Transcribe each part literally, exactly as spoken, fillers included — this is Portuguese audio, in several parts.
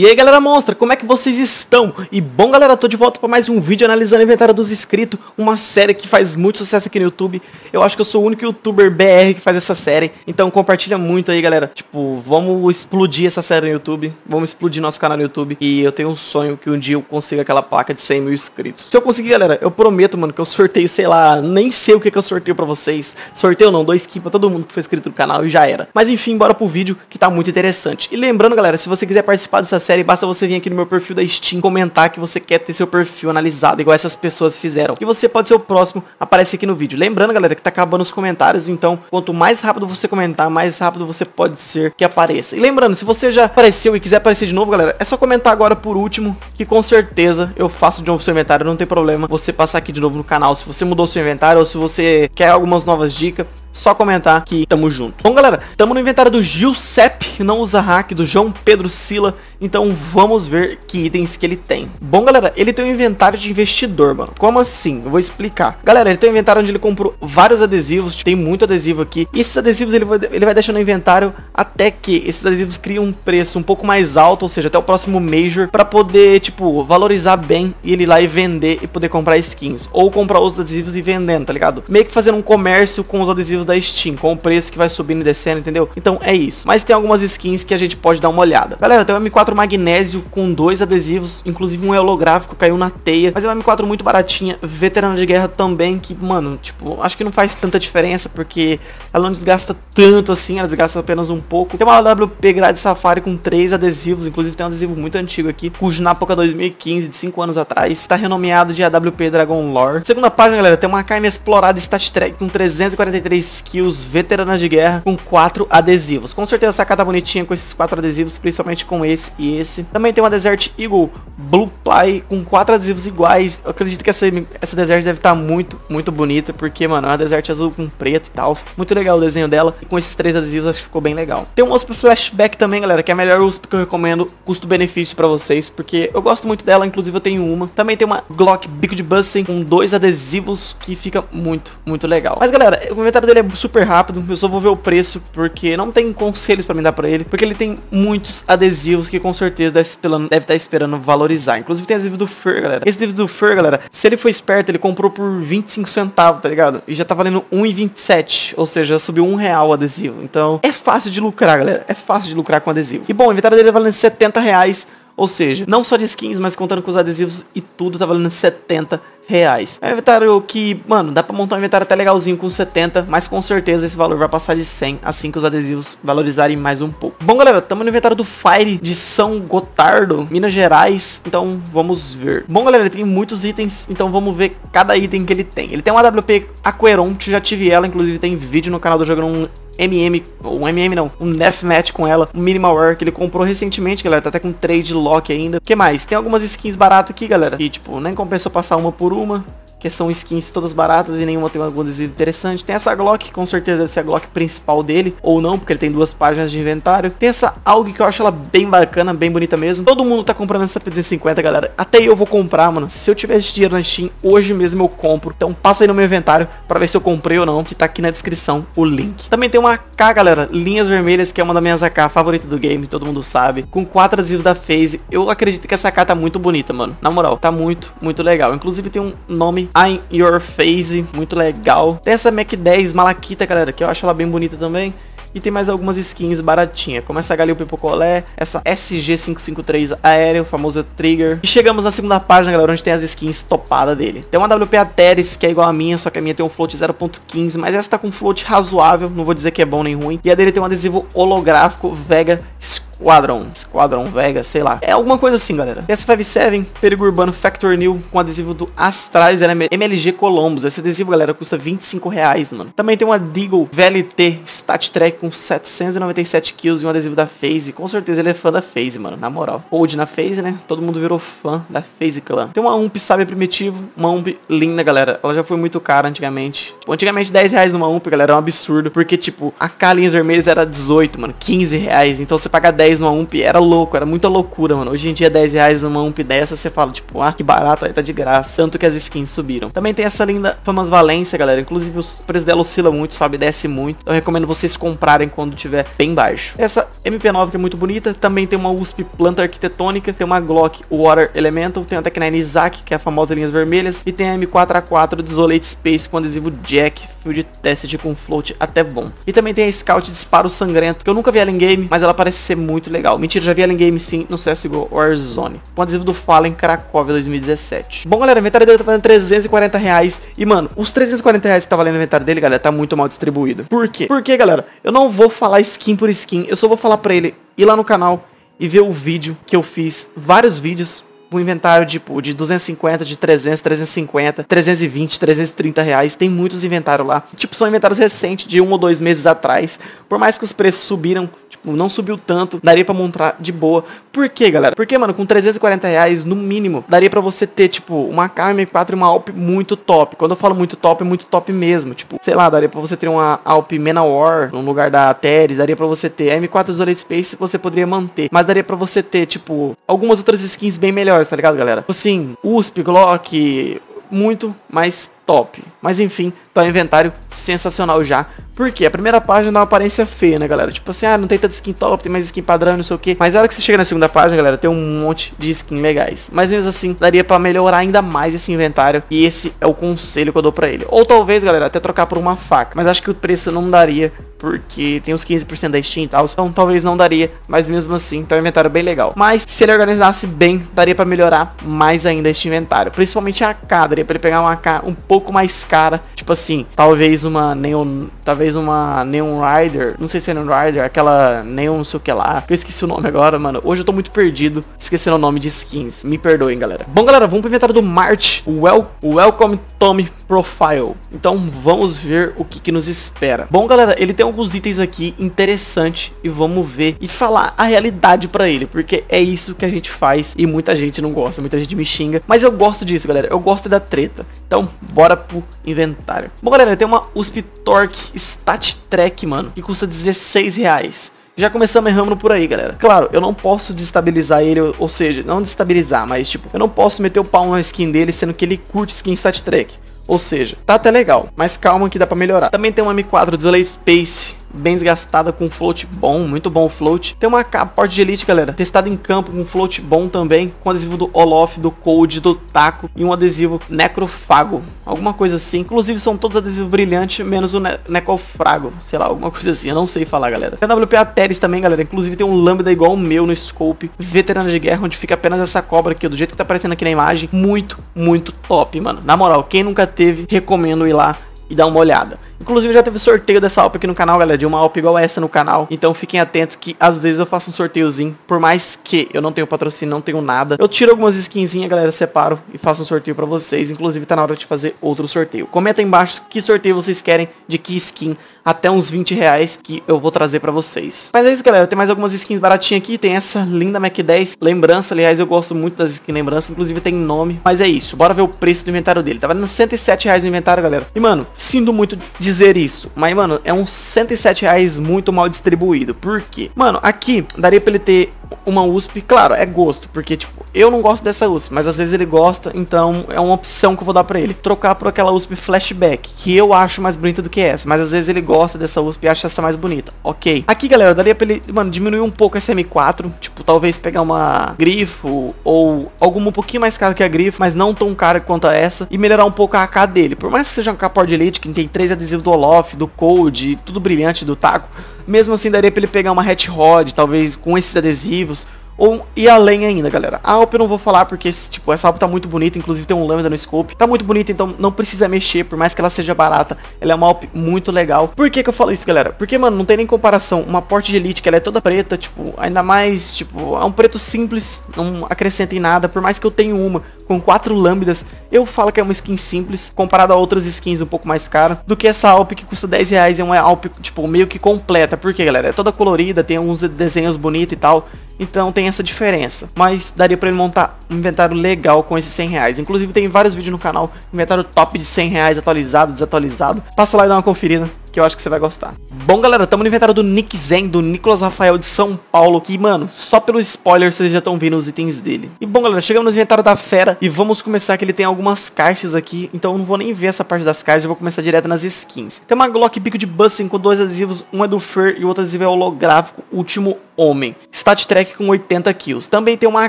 E aí galera monstra, como é que vocês estão? E bom galera, tô de volta para mais um vídeo analisando o inventário dos inscritos, uma série que faz muito sucesso aqui no YouTube. Eu acho que eu sou o único youtuber B R que faz essa série, então compartilha muito aí galera. Tipo, vamos explodir essa série no YouTube, vamos explodir nosso canal no YouTube. E eu tenho um sonho que um dia eu consiga aquela placa de cem mil inscritos. Se eu conseguir galera, eu prometo mano que eu sorteio, sei lá, nem sei o que que eu sorteio pra vocês. Sorteio não, dois skins pra todo mundo que foi inscrito no canal e já era. Mas enfim, bora pro vídeo que tá muito interessante. E lembrando galera, se você quiser participar dessa série, basta você vir aqui no meu perfil da Steam, comentar que você quer ter seu perfil analisado, igual essas pessoas fizeram, e você pode ser o próximo, aparece aqui no vídeo. Lembrando galera, que tá acabando os comentários, então quanto mais rápido você comentar, mais rápido você pode ser que apareça. E lembrando, se você já apareceu e quiser aparecer de novo galera, é só comentar agora por último, que com certeza eu faço de novo seu inventário, não tem problema você passar aqui de novo no canal, se você mudou seu inventário, ou se você quer algumas novas dicas, só comentar que tamo junto. Bom galera, tamo no inventário do Giuseppe, não usa hack, do João Pedro Sila. Então vamos ver que itens que ele tem. Bom galera, ele tem um inventário de investidor, mano. Como assim? Eu vou explicar. Galera, ele tem um inventário onde ele comprou vários adesivos, tem muito adesivo aqui, e esses adesivos ele vai, ele vai deixando no inventário até que esses adesivos criam um preço um pouco mais alto, ou seja, até o próximo Major, pra poder, tipo, valorizar bem, e ele ir lá e vender e poder comprar skins, ou comprar os adesivos e vendendo, tá ligado? Meio que fazendo um comércio com os adesivos da Steam, com o preço que vai subindo e descendo, entendeu? Então é isso. Mas tem algumas skins que a gente pode dar uma olhada. Galera, tem um M quatro magnésio com dois adesivos, inclusive um holográfico, caiu na teia, mas é uma M quatro muito baratinha, veterano de guerra também, que, mano, tipo, acho que não faz tanta diferença, porque ela não desgasta tanto assim, ela desgasta apenas um pouco. Tem uma A W P grade safari com três adesivos, inclusive tem um adesivo muito antigo aqui, cujo na época dois mil e quinze, de cinco anos atrás, tá renomeado de A W P Dragon Lore. Segunda página, galera, tem uma carne explorada Stat Track com trezentos e quarenta e três skills, veteranas de guerra, com quatro adesivos. Com certeza essa carta tá bonitinha com esses quatro adesivos, principalmente com esse e esse. Também tem uma Desert Eagle Blue Pie com quatro adesivos iguais. Eu acredito que essa, essa Desert deve estar tá muito, muito bonita, porque, mano, é uma Desert azul com preto e tal. Muito legal o desenho dela. E com esses três adesivos acho que ficou bem legal. Tem um U S P Flashback também, galera, que é a melhor U S P que eu recomendo, custo-benefício pra vocês, porque eu gosto muito dela, inclusive eu tenho uma. Também tem uma Glock Bico de Bussing com dois adesivos, que fica muito, muito legal. Mas, galera, o inventário dele é super rápido, eu só vou ver o preço, porque não tem conselhos pra me dar pra ele, porque ele tem muitos adesivos que com certeza deve estar esperando valorizar. Inclusive tem adesivo do Fur, galera. Esse adesivo do Fur, galera, se ele for esperto, ele comprou por vinte e cinco centavos, tá ligado? E já tá valendo um real e vinte e sete centavos, ou seja, subiu um real o adesivo. Então é fácil de lucrar, galera, é fácil de lucrar com adesivo. E bom, o inventário dele é valendo setenta reais, ou seja, não só de skins, mas contando com os adesivos e tudo, tá valendo setenta reais. É um inventário que, mano, dá pra montar um inventário até legalzinho com setenta, mas com certeza esse valor vai passar de cem assim que os adesivos valorizarem mais um pouco. Bom, galera, estamos no inventário do Fire de São Gotardo, Minas Gerais, então vamos ver. Bom, galera, ele tem muitos itens, então vamos ver cada item que ele tem. Ele tem uma A W P Aqueronte, já tive ela, inclusive tem vídeo no canal do Jogo um M M, ou M M não, um Deathmatch com ela, um Minimal War que ele comprou recentemente, galera, tá até com trade lock ainda. O que mais? Tem algumas skins baratas aqui, galera, e tipo, nem compensa passar uma por uma, que são skins todas baratas e nenhuma tem algum adesivo interessante. Tem essa Glock, que com certeza deve ser a Glock principal dele, ou não, porque ele tem duas páginas de inventário. Tem essa A U G que eu acho ela bem bacana, bem bonita mesmo. Todo mundo tá comprando essa P duzentos e cinquenta, galera. Até eu vou comprar, mano. Se eu tivesse dinheiro na Steam, hoje mesmo eu compro. Então passa aí no meu inventário pra ver se eu comprei ou não, que tá aqui na descrição o link. Também tem uma A K, galera, linhas vermelhas, que é uma das minhas A K favoritas do game, todo mundo sabe, com quatro adesivos da FaZe. Eu acredito que essa A K tá muito bonita, mano. Na moral, tá muito, muito legal. Inclusive tem um nome, I'm Your FaZe, muito legal. Tem essa Mac dez Malaquita, galera, que eu acho ela bem bonita também. E tem mais algumas skins baratinhas, como essa Galil Pipocolé, essa S G quinhentos e cinquenta e três Aéreo, famosa Trigger. E chegamos na segunda página, galera, onde tem as skins topadas dele. Tem uma W P Ateris, que é igual a minha, só que a minha tem um float zero ponto quinze, mas essa tá com float razoável, não vou dizer que é bom nem ruim. E a dele tem um adesivo holográfico Vega Squadron, Squadron Vega, sei lá, é alguma coisa assim, galera. Tem essa cinquenta e sete, Perigo Urbano Factor New, com adesivo do Astralis, ela é M L G Columbus. Esse adesivo, galera, custa vinte e cinco reais, mano. Também tem uma Deagle V L T Stat Track com setecentos e noventa e sete kills e um adesivo da FaZe. Com certeza ele é fã da FaZe, mano, na moral. Old na FaZe, né? Todo mundo virou fã da FaZe Clan. Tem uma U M P Sábia Primitivo, uma U M P linda, galera. Ela já foi muito cara antigamente. Tipo, antigamente dez reais numa U M P, galera, é um absurdo, porque, tipo, a K linhas vermelhas era dezoito, mano, quinze reais. Então você paga dez dez uma ump, era louco, era muita loucura, mano. Hoje em dia dez reais uma ump dessa, você fala, tipo, ah, que barato, aí tá de graça. Tanto que as skins subiram. Também tem essa linda Famas Valência, galera. Inclusive o preço dela oscila muito, sobe e desce muito. Então eu recomendo vocês comprarem quando tiver bem baixo. Essa M P nove que é muito bonita. Também tem uma U S P Planta Arquitetônica. Tem uma Glock Water Elemental. Tem a Tec nove Isaac, que é a famosa linhas vermelhas. E tem a M quatro A quatro Desolate Space com adesivo Jack, fio de teste com float até bom. E também tem a Scout Disparo Sangrento, que eu nunca vi ela em game, mas ela parece ser muito legal. Mentira, já vi ela em game sim, no C S G O Warzone, com adesivo do Fallen Krakow dois mil e dezessete. Bom, galera, o inventário dele tá valendo trezentos e quarenta reais. E, mano, os trezentos e quarenta reais que tá valendo o inventário dele, galera, tá muito mal distribuído. Por quê? Porque, galera, eu não vou falar skin por skin. Eu só vou falar pra ele ir lá no canal e ver o vídeo que eu fiz, vários vídeos, um inventário tipo de duzentos e cinquenta, de trezentos, trezentos e cinquenta, trezentos e vinte, trezentos e trinta reais. Tem muitos inventários lá. Tipo, são inventários recentes de um ou dois meses atrás. Por mais que os preços subiram, tipo, não subiu tanto. Daria pra montar de boa. Por quê, galera? Porque, mano, com trezentos e quarenta reais, no mínimo, daria pra você ter, tipo, uma K M quatro e uma A W P muito top. Quando eu falo muito top, é muito top mesmo. Tipo, sei lá, daria pra você ter uma A W P Menor no lugar da Teres. Daria pra você ter a M quatro Isolate Space, você poderia manter. Mas daria pra você ter, tipo, algumas outras skins bem melhores, tá ligado, galera? Assim, U S P, Glock, muito mais top. Mas enfim, tá um inventário sensacional já. Porque a primeira página dá uma aparência feia, né, galera? Tipo assim, ah, não tem tanta skin top, tem mais skin padrão, não sei o que. Mas na hora que você chega na segunda página, galera, tem um monte de skin legais. Mas mesmo assim, daria pra melhorar ainda mais esse inventário. E esse é o conselho que eu dou pra ele. Ou talvez, galera, até trocar por uma faca. Mas acho que o preço não daria, porque tem uns quinze por cento da Steam e tal. Então talvez não daria, mas mesmo assim, tá um inventário bem legal. Mas se ele organizasse bem, daria pra melhorar mais ainda este inventário. Principalmente a A K, daria pra ele pegar uma A K um pouco mais cara. Tipo assim, talvez uma Neon... Talvez uma Neon Rider, não sei se é Neon Rider, aquela Neon não sei o que lá, que eu esqueci o nome agora, mano. Hoje eu tô muito perdido, esquecendo o nome de skins, me perdoem, galera. Bom, galera, vamos pro inventário do Mart, o Wel Welcome Tommy Profile. Então vamos ver o que que nos espera. Bom, galera, ele tem alguns itens aqui interessantes e vamos ver e falar a realidade pra ele, porque é isso que a gente faz e muita gente não gosta, muita gente me xinga, mas eu gosto disso, galera, eu gosto da treta. Então bora pro inventário. Bom, galera, tem uma U S P Torque Stat Track, mano, que custa dezesseis reais. Já começamos errando por aí, galera. Claro, eu não posso desestabilizar ele, ou seja, não desestabilizar, mas tipo, eu não posso meter o pau na skin dele, sendo que ele curte skin Stat Track. Ou seja, tá até legal, mas calma que dá pra melhorar. Também tem uma M quatro Desolate Space, bem desgastada, com float bom, muito bom o float. Tem uma A K Porte de Elite, galera, testada em campo, com float bom também, com adesivo do Olof, do Cold, do Taco e um adesivo Necrofago, alguma coisa assim. Inclusive são todos adesivos brilhantes, menos o ne Necrofrago, sei lá, alguma coisa assim, eu não sei falar, galera. Tem a W P Ateres também, galera, inclusive tem um Lambda igual o meu no Scope, veterano de guerra, onde fica apenas essa cobra aqui, do jeito que tá aparecendo aqui na imagem. Muito, muito top, mano. Na moral, quem nunca teve, recomendo ir lá e dá uma olhada. Inclusive já teve sorteio dessa A W P aqui no canal, galera, de uma A W P igual essa no canal. Então fiquem atentos que às vezes eu faço um sorteiozinho. Por mais que eu não tenho patrocínio, não tenho nada, eu tiro algumas skinzinhas, galera, separo e faço um sorteio pra vocês. Inclusive tá na hora de fazer outro sorteio. Comenta aí embaixo que sorteio vocês querem, de que skin, até uns vinte reais, que eu vou trazer pra vocês. Mas é isso, galera, tem mais algumas skins baratinhas aqui. Tem essa linda Mac dez Lembrança, aliás, eu gosto muito das skins Lembrança. Inclusive tem nome, mas é isso. Bora ver o preço do inventário dele. Tá valendo cento e sete reais o inventário, galera. E, mano, sinto muito dizer isso, mas, mano, é uns cento e sete reais muito mal distribuído. Por quê? Mano, aqui daria pra ele ter uma U S P. Claro, é gosto, porque, tipo, eu não gosto dessa U S P, mas às vezes ele gosta, então é uma opção que eu vou dar pra ele. Trocar por aquela U S P Flashback, que eu acho mais bonita do que essa, mas às vezes ele gosta dessa U S P e acha essa mais bonita, ok. Aqui, galera, daria pra ele, mano, diminuir um pouco essa M quatro, tipo, talvez pegar uma Grifo ou alguma um pouquinho mais cara que a Grifo, mas não tão cara quanto a essa, e melhorar um pouco a A K dele. Por mais que seja um K P O de Elite, que tem três adesivos do Olof, do Cold, tudo brilhante, do Taco, mesmo assim daria pra ele pegar uma Hat Rod, talvez com esses adesivos, ou ir além ainda, galera. A A W P eu não vou falar porque, tipo, essa A W P tá muito bonita, inclusive tem um lambda no scope, tá muito bonita, então não precisa mexer, por mais que ela seja barata, ela é uma A W P muito legal. Por que que eu falo isso, galera? Porque, mano, não tem nem comparação, uma Porte de Elite, que ela é toda preta, tipo, ainda mais, tipo, é um preto simples, não acrescenta em nada, por mais que eu tenha uma com quatro lambdas, eu falo que é uma skin simples, comparado a outras skins um pouco mais cara, do que essa A W P que custa dez reais, é uma A W P, tipo, meio que completa. Por que, galera? É toda colorida, tem alguns desenhos bonitos e tal, então tem essa diferença, mas daria pra ele montar um inventário legal com esses cem reais. Inclusive tem vários vídeos no canal, inventário top de cem reais, atualizado, desatualizado. Passa lá e dá uma conferida, que eu acho que você vai gostar. Bom, galera, estamos no inventário do Nick Zen, do Nicolas Rafael de São Paulo, que, mano, só pelo spoiler vocês já estão vendo os itens dele. E, bom, galera, chegamos no inventário da Fera e vamos começar que ele tem algumas caixas aqui, então eu não vou nem ver essa parte das caixas, eu vou começar direto nas skins. Tem uma Glock bico de Bussing com dois adesivos, um é do Fur e o outro adesivo é holográfico, último homem. Stat Track com oitenta kills. Também tem uma A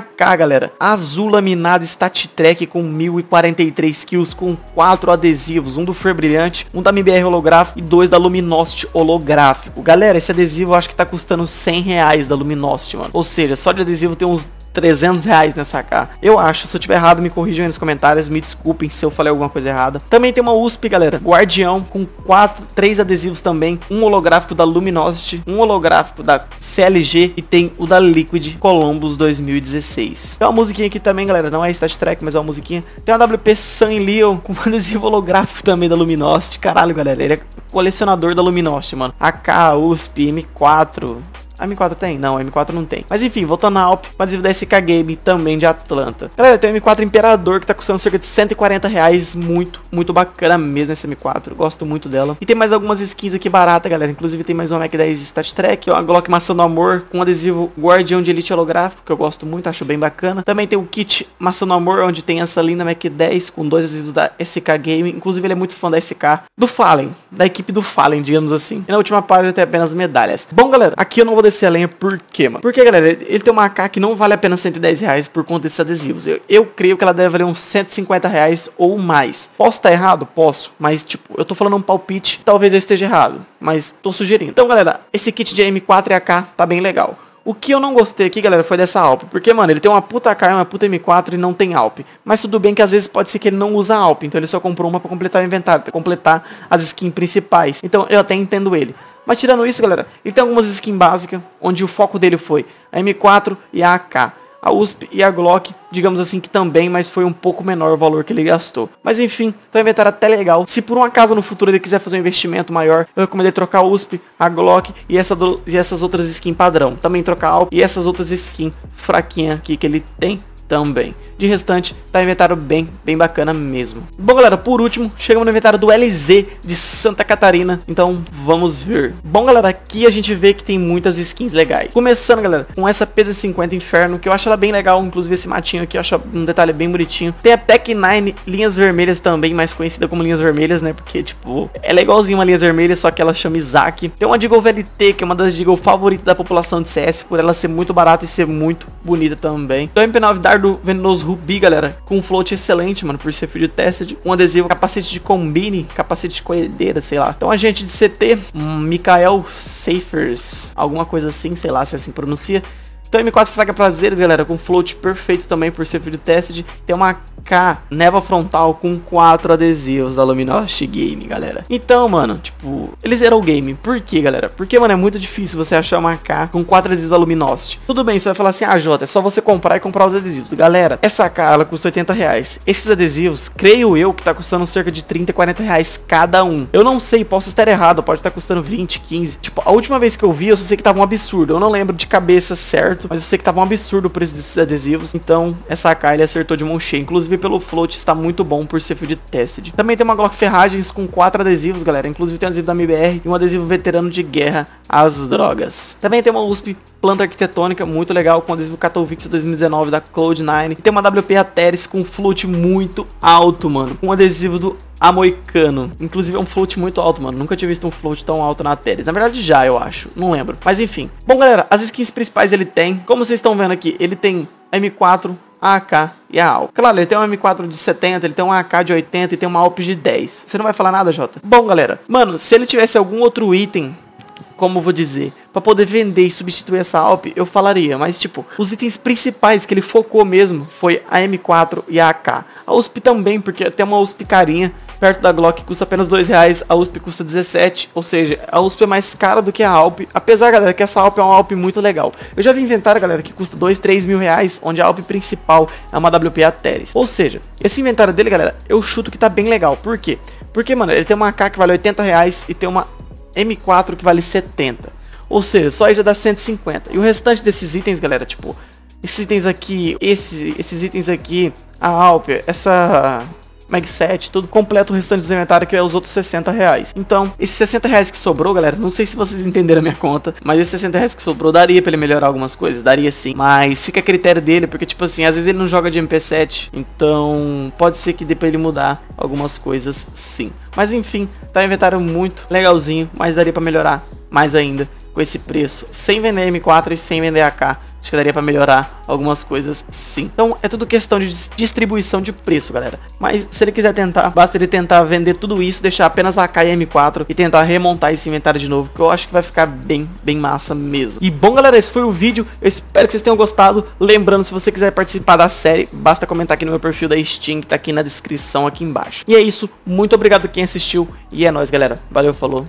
K, galera, azul laminado, Stat Track com mil e quarenta e três kills, com quatro adesivos, um do Fur brilhante, um da M I B R holográfico e dois da Luminosity holográfico. Galera, esse adesivo eu acho que tá custando cem reais da Luminosity, mano. Ou seja, só de adesivo tem uns trezentos reais nessa A K. Eu acho, se eu tiver errado, me corrijam aí nos comentários, me desculpem se eu falei alguma coisa errada. Também tem uma U S P, galera, Guardião, com quatro, três adesivos também, um holográfico da Luminosity, um holográfico da C L G e tem o da Liquid Columbus dois mil e dezesseis. Tem uma musiquinha aqui também, galera, não é Stat Track, mas é uma musiquinha. Tem uma W P Sun Leon, com um adesivo holográfico também da Luminosity. Caralho, galera, ele é colecionador da Luminosity, mano. A K, U S P, M quatro... A M quatro tem? Não, a M quatro não tem. Mas enfim, voltando na Alp, uma adesivo da S K Game, também de Atlanta. Galera, tem o M quatro Imperador, que tá custando cerca de cento e quarenta reais. Muito, muito bacana mesmo essa M quatro. Gosto muito dela. E tem mais algumas skins aqui barata, galera. Inclusive tem mais uma Mac dez Stat Track, uma Glock Maçã do Amor, com um adesivo Guardião de Elite holográfico, que eu gosto muito, acho bem bacana. Também tem o kit Maçã do Amor, onde tem essa linda Mac dez, com dois adesivos da S K Game. Inclusive ele é muito fã da S K, do Fallen, da equipe do Fallen, digamos assim. E na última página tem apenas medalhas. Bom, galera, aqui eu não vou descer a lenha, por quê, mano? Porque, galera, ele tem uma A K que não vale apenas cento e dez reais por conta desses adesivos. Eu, eu creio que ela deve valer uns cento e cinquenta reais ou mais. Posso estar errado? Posso. Mas, tipo, eu tô falando um palpite, talvez eu esteja errado, mas tô sugerindo. Então, galera, esse kit de M quatro e A K tá bem legal. O que eu não gostei aqui, galera, foi dessa Alp. Porque, mano, ele tem uma puta A K, uma puta M quatro e não tem Alp. Mas tudo bem que às vezes pode ser que ele não usa Alp. Então ele só comprou uma pra completar o inventário, pra completar as skins principais. Então eu até entendo ele. Mas tirando isso, galera, ele tem algumas skins básicas, onde o foco dele foi a M quatro e a A K. A U S P e a Glock, digamos assim que também, mas foi um pouco menor o valor que ele gastou. Mas enfim, então o inventário até legal. Se por um acaso no futuro ele quiser fazer um investimento maior, eu recomendo trocar a U S P, a Glock e, essa do... e essas outras skins padrão. Também trocar a Alp e essas outras skins fraquinhas aqui que ele tem. Também. De restante, tá inventário bem, bem bacana mesmo. Bom, galera, por último, chegamos no inventário do L Z de Santa Catarina, então vamos ver. Bom, galera, aqui a gente vê que tem muitas skins legais. Começando, galera, com essa P duzentos e cinquenta Inferno, que eu acho ela bem legal, inclusive esse matinho aqui, eu acho um detalhe bem bonitinho. Tem a Tech nove Linhas Vermelhas também, mais conhecida como Linhas Vermelhas, né, porque, tipo, ela é igualzinha uma Linhas Vermelhas, só que ela chama Isaac. Tem uma Deagle V L T, que é uma das Deagle favoritas da população de C S, por ela ser muito barata e ser muito bonita também. Então, M P nove Dardo do Venenoso Rubi, galera, com um float excelente, mano, por ser field tested, um adesivo, capacete de combine, capacete de colhedeira, sei lá. Então, agente de C T, um Michael Safers, alguma coisa assim, sei lá se assim pronuncia. Então, M quatro Estraga Prazeres, galera, com float perfeito também por ser field tested. Tem uma K, Neva Frontal, com quatro adesivos da Luminosity Game, galera. Então, mano, tipo, eles eram o game. Por que, galera? Porque, mano, é muito difícil você achar uma K com quatro adesivos da Luminosity. Tudo bem, você vai falar assim, ah, Jota, é só você comprar e comprar os adesivos. Galera, essa K, ela custa oitenta reais. Esses adesivos, creio eu, que tá custando cerca de trinta, quarenta reais cada um. Eu não sei, posso estar errado, pode estar custando vinte, quinze. Tipo, a última vez que eu vi, eu só sei que tava um absurdo. Eu não lembro de cabeça certo, mas eu sei que tava um absurdo o preço desses adesivos. Então essa A K ele acertou de mão cheia. Inclusive pelo float está muito bom por ser field tested. Também tem uma Glock Ferragens com quatro adesivos, galera. Inclusive tem um adesivo da M I B R e um adesivo veterano de guerra às drogas. Também tem uma U S P Planta Arquitetônica, muito legal, com adesivo Catalvix dois mil e dezenove da Cloud nove. E tem uma W P Ateris com float muito alto, mano, com um adesivo do Amoicano. Inclusive é um float muito alto, mano. Nunca tinha visto um float tão alto na Ateris. Na verdade já, eu acho. Não lembro. Mas enfim. Bom, galera, as skins principais ele tem. Como vocês estão vendo aqui, ele tem M quatro, A K e a Alp. Claro, ele tem uma M quatro de setenta, ele tem uma A K de oitenta e tem uma Alp de dez. Você não vai falar nada, Jota? Bom, galera, mano, se ele tivesse algum outro item, como eu vou dizer, pra poder vender e substituir essa Alp, eu falaria. Mas, tipo, os itens principais que ele focou mesmo foi a M quatro e a A K. A U S P também, porque tem uma U S P carinha, perto da Glock, custa apenas dois reais. A U S P custa dezessete reais. Ou seja, a U S P é mais cara do que a Alp. Apesar, galera, que essa Alp é uma Alp muito legal. Eu já vi inventário, galera, que custa dois, três mil reais, onde a Alp principal é uma W P Ateris. Ou seja, esse inventário dele, galera, eu chuto que tá bem legal. Por quê? Porque, mano, ele tem uma A K que vale oitenta reais e tem uma M quatro que vale setenta. Ou seja, só aí já dá cento e cinquenta. E o restante desses itens, galera, tipo, esses itens aqui, esse, esses itens aqui, a Alp, essa mag sete, tudo completo, o restante do inventário, que é os outros sessenta reais. Então, esses sessenta reais que sobrou, galera, não sei se vocês entenderam a minha conta, mas esses sessenta reais que sobrou, daria pra ele melhorar algumas coisas, daria sim. Mas fica a critério dele, porque tipo assim, às vezes ele não joga de M P sete, então pode ser que dê pra ele mudar algumas coisas sim. Mas enfim, tá um inventário muito legalzinho, mas daria pra melhorar mais ainda com esse preço, sem vender M quatro e sem vender A K. Acho que daria pra melhorar algumas coisas sim. Então é tudo questão de distribuição de preço, galera. Mas se ele quiser tentar, basta ele tentar vender tudo isso, deixar apenas a A K e M quatro e tentar remontar esse inventário de novo, que eu acho que vai ficar bem, bem massa mesmo. E bom, galera, esse foi o vídeo. Eu espero que vocês tenham gostado. Lembrando, se você quiser participar da série, basta comentar aqui no meu perfil da Steam, que tá aqui na descrição, aqui embaixo. E é isso, muito obrigado quem assistiu. E é nóis, galera. Valeu, falou.